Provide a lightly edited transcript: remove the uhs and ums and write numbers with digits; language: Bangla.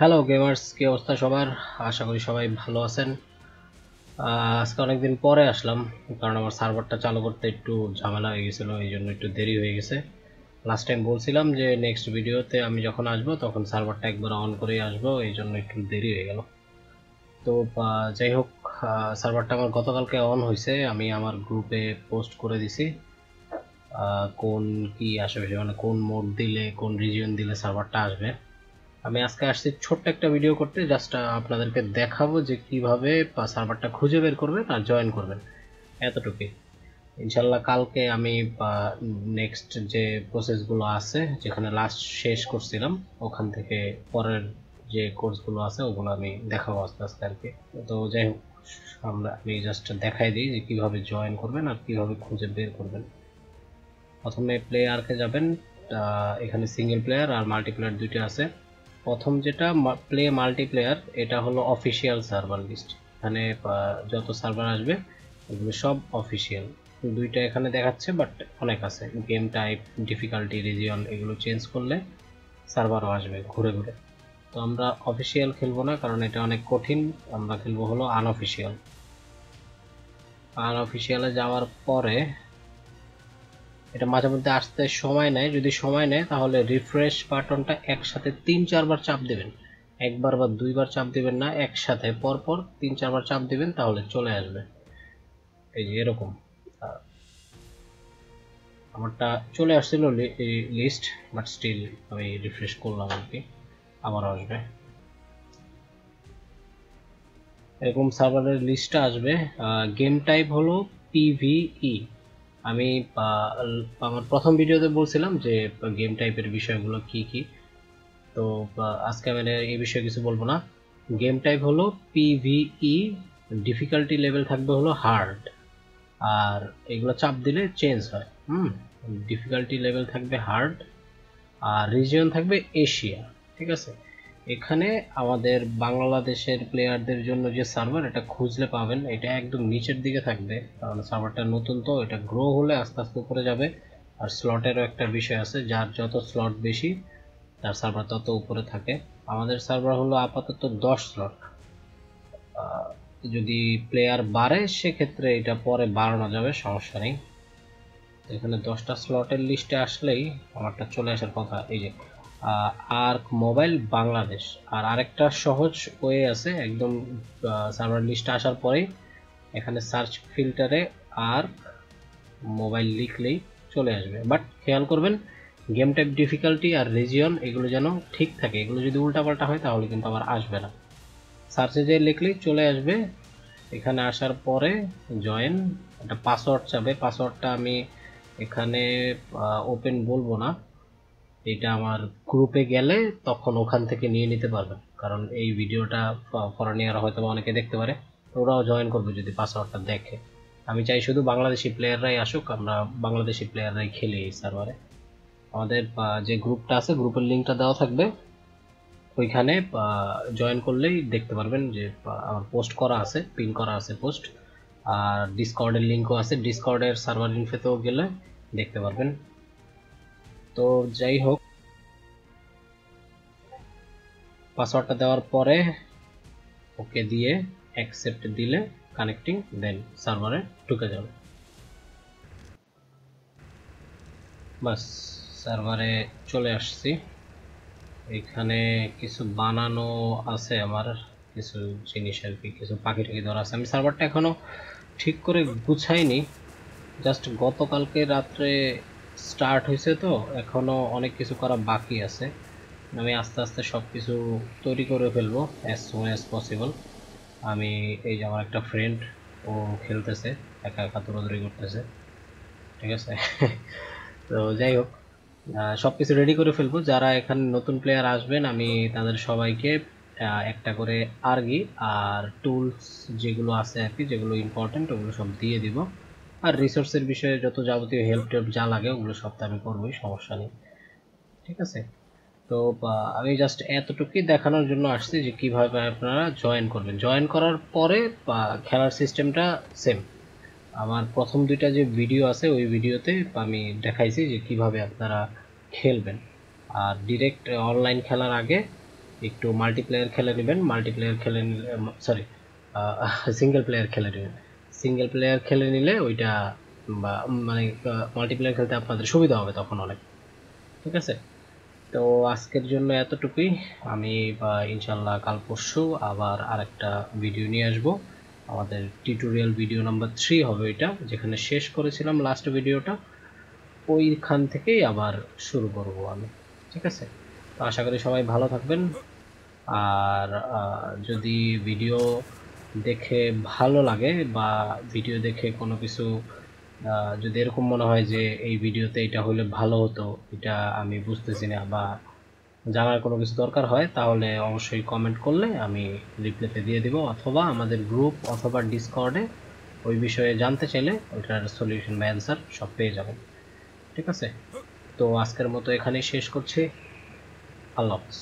हेलो गेमार्स की अवस्था सबार आशा करी सबाई भलो आছেন। आज के अनेक दिन पर आसलम कारण आमार सार्वरटा चालू करते एकटू झमेला हो गेछिलो एइजोन्नो एकटू देरी हो गेछे। लास्ट टाइम बोलছিলাम जे नेक्स्ट भिडियोते आमी যখন আসবো তখন সার্ভারটা একবার অন করে আসবো, এইজন্য একটু দেরি হয়ে গেল। তো যাই হোক, সার্ভারটা আমার গতকালকে অন হইছে, আমি আমার গ্রুপে পোস্ট করে দিছি কোন কি আসবে, মানে কোন মোড দিলে কোন রিজিয়ন দিলে সার্ভারটা আসবে। हमें आज के आसि छोट्ट एक भिडियो करते जस्ट अपन के देखो जो क्यों सार्वर खुजे बेर करबें जयन करबें एतटुकु। इनशाला कल के नेक्स्ट जो प्रोसेसगुलो आखने लास्ट शेष करखान पर जो कोर्सगुलो आगू देखो आस्ते आस्ते। तो जैक जस्ट देखाई दी कि भावे जयन करबें और क्यों खुजे बेर करबें। प्रथम प्लेयार के जाबेन, सिंगल प्लेयार और माल्टीप्लेयार दुइटा आछे। प्रथम जेटा प्ले माल्टीप्लेयार एटा हलो अफिशियल सार्वर लिस्ट, एखाने जो सार्वर आसबे सब अफिशियल दुइटा एखाने देखाच्छे बाट अनेक आछे। गेम टाइप डिफिकाल्टी रिजियन एगुलो चेंज करले सार्वर आसबे घुरे घुरे। तो आमरा अफिशियल खेलबो ना कारण एटा अनेक कठिन, आमरा खेलबो हलो आनअफिशियल। आनअफिशियाले जावार परे এটা মাঝে মধ্যে আসতে সময় নেয়, যদি সময় নেয় তাহলে রিফ্রেশ বাটনটা একসাথে ৩-৪ বার চাপ দেবেন, একবার বা দুইবার চাপ দেবেন না, একসাথে পরপর ৩-৪ বার চাপ দেবেন তাহলে চলে আসবে। এই যে এরকম আমারটা চলে আসছিল লিস্ট, বাট স্টিল আমি রিফ্রেশ করলাম আর কি, আবার আসবে। এরকম সার্ভারের লিস্টটা আসবে। গেম টাইপ হলো পিভিই। আমি আমার প্রথম ভিডিওতে বলছিলাম যে গেম টাইপের বিষয়গুলো কি কি, তো আজকে আমি এই বিষয়ে কিছু বলবো না। গেম টাইপ হলো পিভিই, ডিফিকাল্টি লেভেল থাকবে হলো হার্ড, আর এগুলো চাপ দিলে চেঞ্জ হয়। ডিফিকাল্টি লেভেল থাকবে হার্ড আর রিজিয়ন থাকবে এশিয়া, ঠিক আছে। এখানে আমাদের বাংলাদেশের প্লেয়ারদের জন্য যে সার্ভার এটা খুঁজলে পাবেন, এটা একদম নিচের দিকে থাকবে কারণ সার্ভারটা নতুন, তো এটা গ্রো হলে আস্তে আস্তে উপরে যাবে। আর স্লটেরও একটা বিষয় আছে, যার যত স্লট বেশি তার সার্ভার তত উপরে থাকে। আমাদের সার্ভার হলো আপাতত 10 স্লট, যদি প্লেয়ার বাড়ে সেক্ষেত্রে এটা পরে বাড়ানো যাবে, সমস্যা নেই। এখানে 10টা স্লটের লিস্টে আসলেই আমারটা চলে আসার কথা। এই যে आर्क मोबाइल बांग्लादेश और आरेकटा सहज वे आछे, एकदम सार्वर लिस्ट आसार परेई एखाने सार्च फिल्टारे आर्क मोबाइल लिखलेई चले आसबे। बाट खेयाल करबेन गेम टाइप डिफिकाल्टी और रिजियन एगुलो जेन ठीक थाके, एगुलो जोदि उल्टापाल्टा हय ताहले किन्तु आबार आसबे ना। सार्चे जे लिखलेई चले आसबे। एखाने आसार परे जयेन एकटा पासवर्ड चाबे, पासवर्डटा आमि एखाने ओपेन बोलबो ना, এটা আমার গ্রুপে গেলে তখন ওখান থেকে নিয়ে নিতে পারবে, কারণ এই ভিডিওটা ফরেনিয়ারা হয়তো অনেকে দেখতে পারে, ওরাও জয়েন করবে যদি পাসওয়ার্ডটা দেখে। আমি চাই শুধু বাংলাদেশি প্লেয়াররাই আসুক, আমরা বাংলাদেশি প্লেয়াররাই খেলি এই সার্ভারে। আমাদের যে গ্রুপটা আছে গ্রুপের লিঙ্কটা দেওয়া থাকবে, ওইখানে জয়েন করলেই দেখতে পারবেন যে আমার পোস্ট করা আছে, পিন করা আছে পোস্ট। আর ডিসকর্ডের লিঙ্কও আছে, ডিসকর্ডের সার্ভার লিঙ্কেতেও গেলে দেখতে পারবেন। তো যাই হোক, পাসওয়ার্ডটা দেওয়ার পরে ওকে দিয়ে অ্যাকসেপ্ট দিলে কানেক্টিং দেন সার্ভারে ঢুকে যাবে। বাস সার্ভারে চলে আসছি। এখানে কিছু বানানো আছে আমার, কিছু জিনিস আর কি, কিছু পাখি টাকি ধরা আছে। আমি সার্ভারটা এখনো ঠিক করে গুছাইনি, জাস্ট গতকালকে রাত্রে स्टार्ट হইছে, তো এখনো অনেক কিছু করা বাকি আছে। আমি আস্তে আস্তে সব কিছু তৈরি করে ফেলবো অ্যাজ সুন অ্যাজ পসিবল। আমি এই যে আমার একটা ফ্রেন্ড, ও খেলতেছে একা একা, দৌড়াদৌড়ি করতেছে, ঠিক আছে। তো যাই হোক, সব কিছু রেডি করে ফেলবো। যারা এখানে নতুন প্লেয়ার আসবেন আমি তাদের সবাইকে একটা করে আরগি আর টুলস যেগুলো আছে আর কি, যেগুলো ইম্পর্টেন্ট ওগুলো সব দিয়ে দিব। আর রিসোর্সের বিষয়ে যত যাবতীয় হেল্প টেল্প যা লাগে ওগুলো সব তো আমি করবই, সমস্যা নেই, ঠিক আছে। তো আমি জাস্ট এতটুকুই দেখানোর জন্য আসছি যে কীভাবে আপনারা জয়েন করবেন। জয়েন করার পরে খেলার সিস্টেমটা সেম, আমার প্রথম দুইটা যে ভিডিও আছে ওই ভিডিওতে আমি দেখাইছি যে কীভাবে আপনারা খেলবেন। আর ডিরেক্ট অনলাইন খেলার আগে একটু মাল্টিপ্লেয়ার খেলে নেবেন, মাল্টিপ্লেয়ার খেলে নিলে সরি সিঙ্গেল প্লেয়ার খেলে নেবেন, সিঙ্গেল প্লেয়ার খেলে নিলে ওইটা মানে মাল্টিপ্লেয়ার খেলতে আপনাদের সুবিধা হবে তখন অনেক। ঠিক আছে, তো আজকের জন্য এতটুকুই। আমি ইনশাল্লাহ কাল পরশু আবার আরেকটা ভিডিও নিয়ে আসবো, আমাদের টিউটোরিয়াল ভিডিও নাম্বার 3 হবে এটা, যেখানে শেষ করেছিলাম লাস্ট ভিডিওটা, ওইখান থেকেই আবার শুরু করব আমি। ঠিক আছে, তো আশা করি সবাই ভালো থাকবেন, আর যদি ভিডিও দেখে ভালো লাগে বা ভিডিও দেখে কোনো কিছু যদি এরকম মনে হয় যে এই ভিডিওতে এটা হলে ভালো হতো, এটা আমি বুঝতেছি না বা জানার কোনো কিছু দরকার হয়, তাহলে অবশ্যই কমেন্ট করলে আমি রিপ্লাইতে দিয়ে দিব, অথবা আমাদের গ্রুপ অথবা ডিসকর্ডে ওই বিষয়ে জানতে চাইলে ওইটার সলিউশন বা অ্যান্সার সব পেয়ে যাবেন। ঠিক আছে, তো আজকের মতো এখানেই শেষ করছি। আল্লাহ হাফেজ।